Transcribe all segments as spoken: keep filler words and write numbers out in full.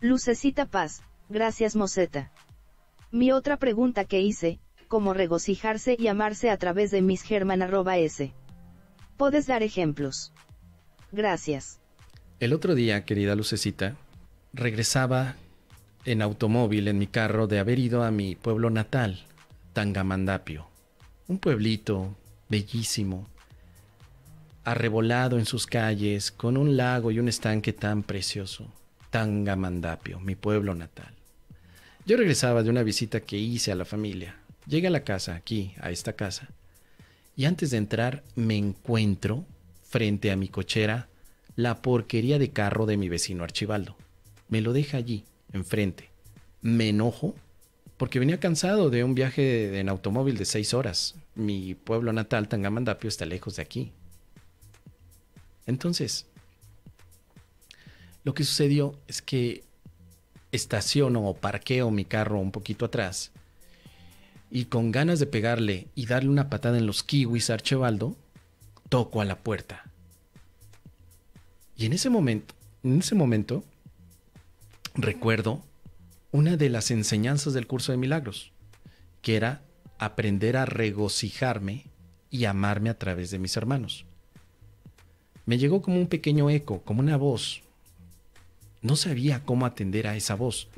Lucecita Paz, gracias moceta. Mi otra pregunta que hice, ¿cómo regocijarse y amarse a través de Miss German arroba s? ¿Puedes dar ejemplos? Gracias. El otro día, querida Lucecita, regresaba en automóvil en mi carro de haber ido a mi pueblo natal, Tangamandapio. Un pueblito bellísimo, arrebolado en sus calles, con un lago y un estanque tan precioso. Tangamandapio, mi pueblo natal. Yo regresaba de una visita que hice a la familia. Llegué a la casa, aquí, a esta casa, y antes de entrar me encuentro, frente a mi cochera, la porquería de carro de mi vecino Archibaldo. Me lo deja allí, enfrente. Me enojo porque venía cansado de un viaje en automóvil de seis horas. Mi pueblo natal, Tangamandapio, está lejos de aquí. Entonces, lo que sucedió es que estaciono o parqueo mi carro un poquito atrás y con ganas de pegarle y darle una patada en los kiwis a Archibaldo, toco a la puerta. Y en ese momento, en ese momento, recuerdo una de las enseñanzas del curso de milagros, que era aprender a regocijarme y amarme a través de mis hermanos. Me llegó como un pequeño eco, como una voz. No sabía cómo atender a esa voz,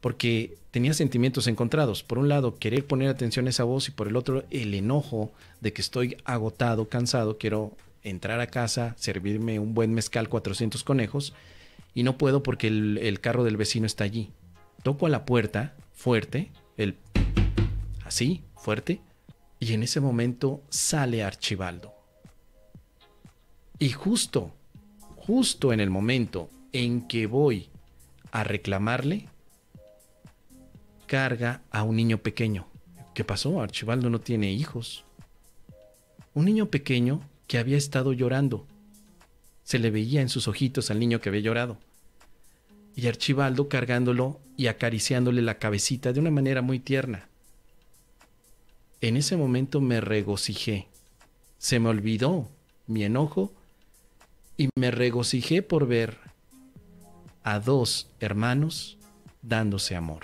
porque tenía sentimientos encontrados. Por un lado, querer poner atención a esa voz, y por el otro, el enojo de que estoy agotado, cansado, quiero entrar a casa, servirme un buen mezcal cuatrocientos conejos, y no puedo porque el, el carro del vecino está allí. Toco a la puerta, fuerte, el así, fuerte, y en ese momento sale Archibaldo. Y justo, justo en el momento en que voy a reclamarle, carga a un niño pequeño. ¿Qué pasó? Archibaldo no tiene hijos. Un niño pequeño que había estado llorando. Se le veía en sus ojitos al niño que había llorado. Y Archibaldo cargándolo y acariciándole la cabecita de una manera muy tierna. En ese momento me regocijé. Se me olvidó mi enojo y me regocijé por ver a dos hermanos dándose amor.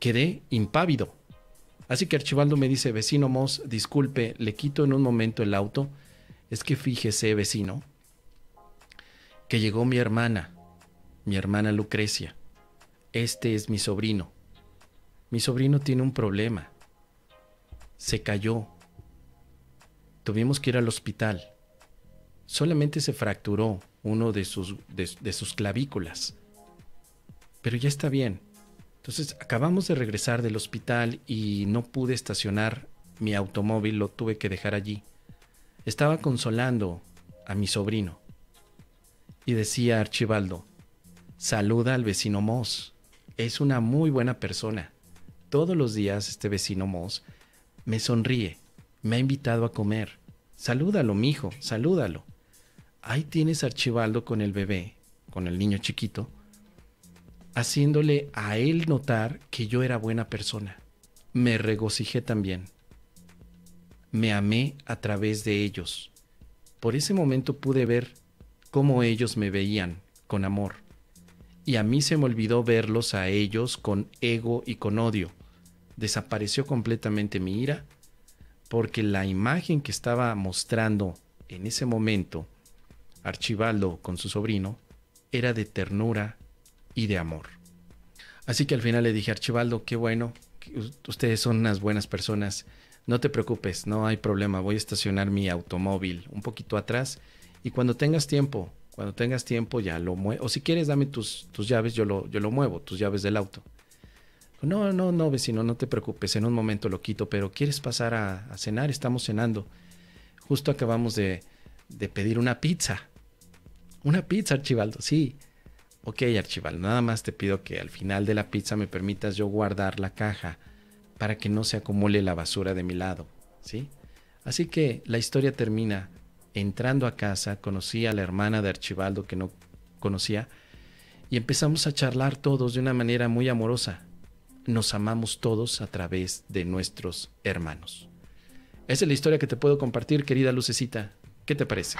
Quedé impávido. Así que Archibaldo me dice: vecino Moss, disculpe, le quito en un momento el auto. Es que fíjese, vecino, que llegó mi hermana, mi hermana Lucrecia. Este es mi sobrino. Mi sobrino tiene un problema. Se cayó. Tuvimos que ir al hospital. Solamente se fracturó uno de sus, de, de sus clavículas. Pero ya está bien. Entonces acabamos de regresar del hospital y no pude estacionar mi automóvil, lo tuve que dejar allí. Estaba consolando a mi sobrino. Y decía Archibaldo: saluda al vecino Moss. Es una muy buena persona. Todos los días este vecino Moss me sonríe. Me ha invitado a comer. Salúdalo, mijo, salúdalo. Ahí tienes a Archibaldo con el bebé, con el niño chiquito, haciéndole a él notar que yo era buena persona. Me regocijé también. Me amé a través de ellos. Por ese momento pude ver cómo ellos me veían con amor. Y a mí se me olvidó verlos a ellos con ego y con odio. Desapareció completamente mi ira, porque la imagen que estaba mostrando en ese momento Archibaldo con su sobrino era de ternura y de amor. Así que al final le dije: Archibaldo, qué bueno, ustedes son unas buenas personas, no te preocupes, no hay problema, voy a estacionar mi automóvil un poquito atrás y cuando tengas tiempo, cuando tengas tiempo ya lo muevo, o si quieres dame tus, tus llaves, yo lo, yo lo muevo, tus llaves del auto. No, no, no, vecino, no te preocupes, en un momento lo quito, pero ¿quieres pasar a, a cenar? Estamos cenando. Justo acabamos de, de pedir una pizza. Una pizza, Archibaldo, sí. Ok, Archibaldo, nada más te pido que al final de la pizza me permitas yo guardar la caja para que no se acumule la basura de mi lado, ¿sí? Así que la historia termina. Entrando a casa, conocí a la hermana de Archibaldo que no conocía y empezamos a charlar todos de una manera muy amorosa. Nos amamos todos a través de nuestros hermanos. Esa es la historia que te puedo compartir, querida Lucecita. ¿Qué te parece?